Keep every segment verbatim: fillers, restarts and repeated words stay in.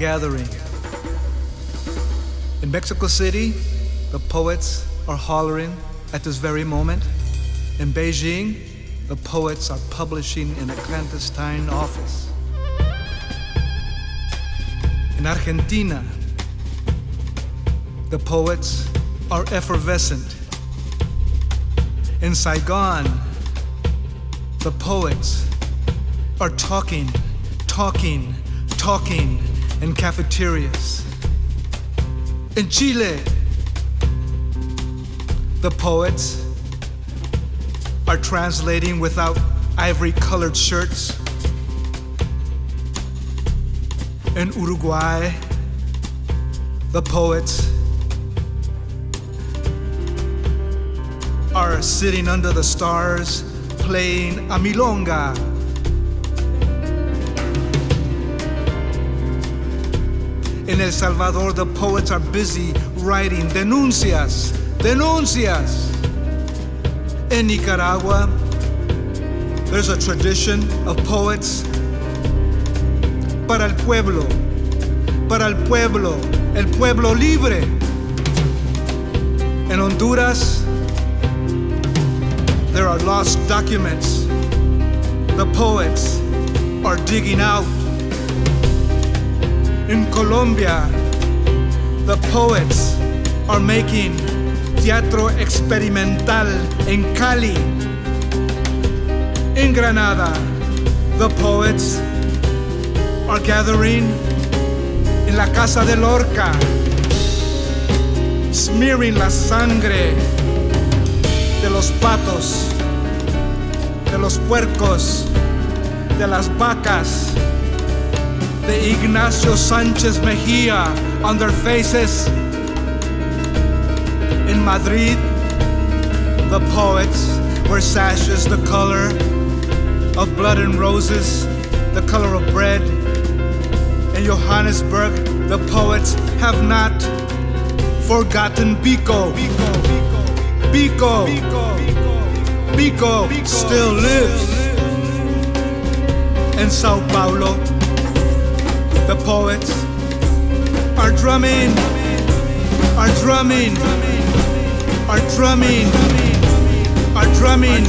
gathering. In Mexico City, the poets are hollering at this very moment. In Beijing, the poets are publishing in a clandestine office. In Argentina, the poets are effervescent. In Saigon, the poets are talking, talking, talking in cafeterias. In Chile, the poets are translating without ivory-colored shirts. In Uruguay, the poets are sitting under the stars playing a milonga. In El Salvador, the poets are busy writing denuncias, denuncias. In Nicaragua, there's a tradition of poets. Para el pueblo, para el pueblo, el pueblo libre. In Honduras, there are lost documents. The poets are digging out. In Colombia, the poets are making Teatro Experimental in Cali. In Granada, the poets are gathering in La Casa de Lorca, smearing la sangre de los patos, de los puercos, de las vacas, de Ignacio Sánchez Mejía on their faces. In Madrid, the poets wear sashes the color of blood and roses, the color of bread. In Johannesburg, the poets have not forgotten Biko. Biko, Biko, Biko still lives. In Sao Paulo, the poets are drumming, are drumming, are drumming, are drumming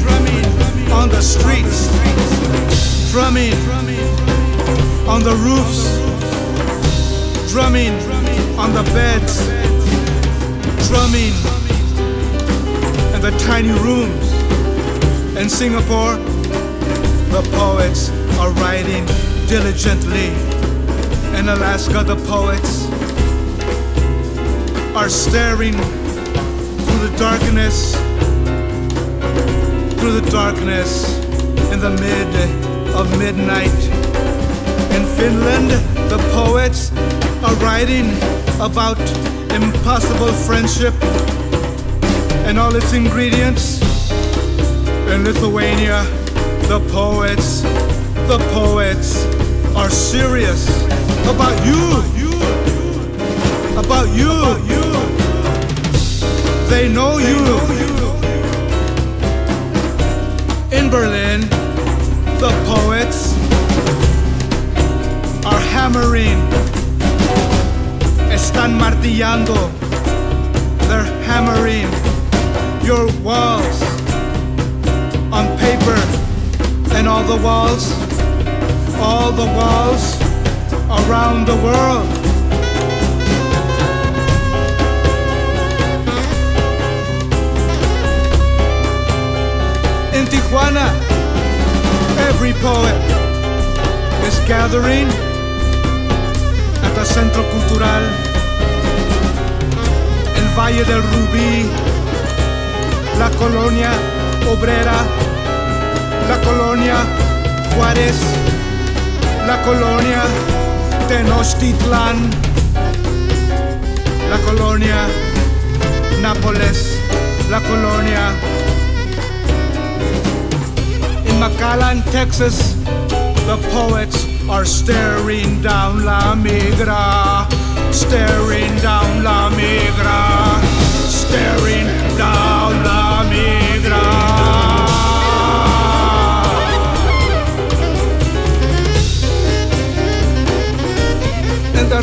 on the streets, drumming on the roofs, drumming on the beds, drumming in the tiny rooms. In Singapore, the poets are writing diligently. In Alaska, the poets are staring through the darkness, through the darkness in the mid of midnight. In Finland, the poets are writing about impossible friendship and all its ingredients. In Lithuania, the poets, the poets are serious about you, about you. They know you. In Berlin, the poets are hammering. Están martillando. They're hammering your walls on paper, and all the walls, all the walls around the world. In Tijuana, every poet is gathering at the Centro Cultural. El Valle del Rubí, la Colonia Obrera, la Colonia Juárez, la Colonia Tenochtitlán, la Colonia Nápoles, la Colonia McAllen, Texas, the poets are staring down La Migra, staring down La Migra, staring down La Migra. In the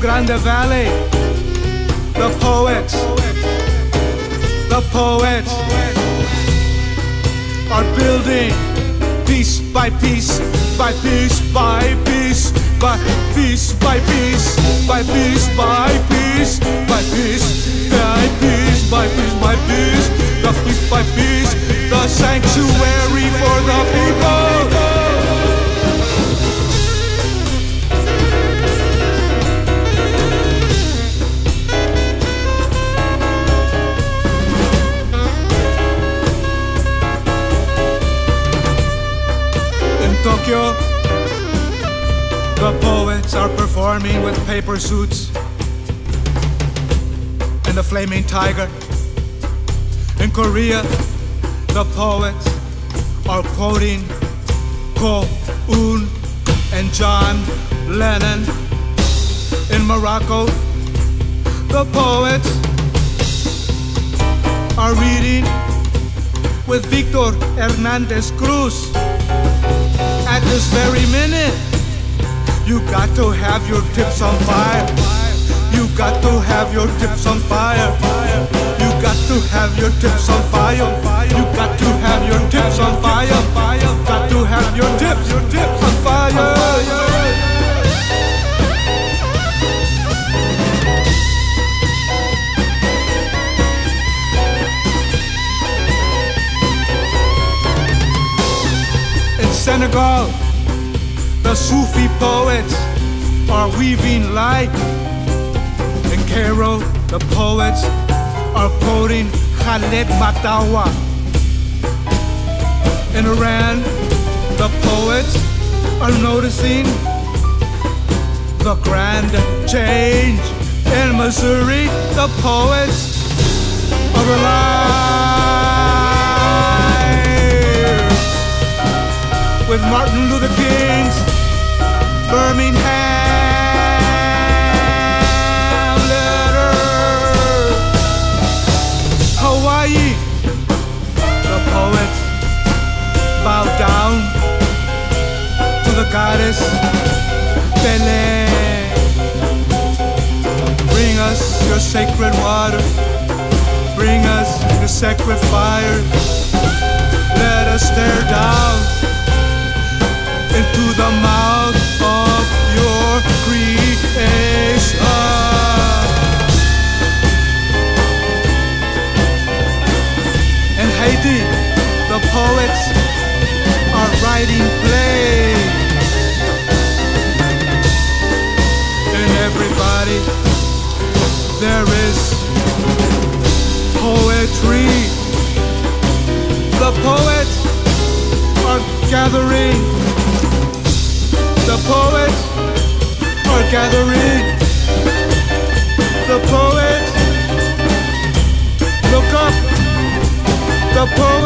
Grande Valley, the poets, the poets are building piece by piece, by piece by piece, by piece by piece, by piece by piece, by piece by piece, by piece by piece, the piece by piece, the sanctuary for the people. Tokyo, the poets are performing with paper suits and the flaming tiger. In Korea, the poets are quoting Ko Un and John Lennon. In Morocco, the poets are reading with Victor Hernandez Cruz. At this very minute, you got to have your tips on fire. You got to have your tips on fire. You got to have your tips on fire. You got to have your tips on fire. You got to have your tips, your tips on fire. Senegal, the Sufi poets are weaving light. In Cairo, the poets are quoting Khaled Matawa. In Iran, the poets are noticing the grand change. In Missouri, the poets are alive with Martin Luther King's Birmingham letter. Hawaii, the poets bow down to the goddess Pele. Bring us your sacred water. Bring us your sacred fire. Let us stare down into the mouth of your creation. In Haiti, the poets are writing plays, and everybody there is poetry. The poets are gathering. The poets are gathering. The poets look up. The poets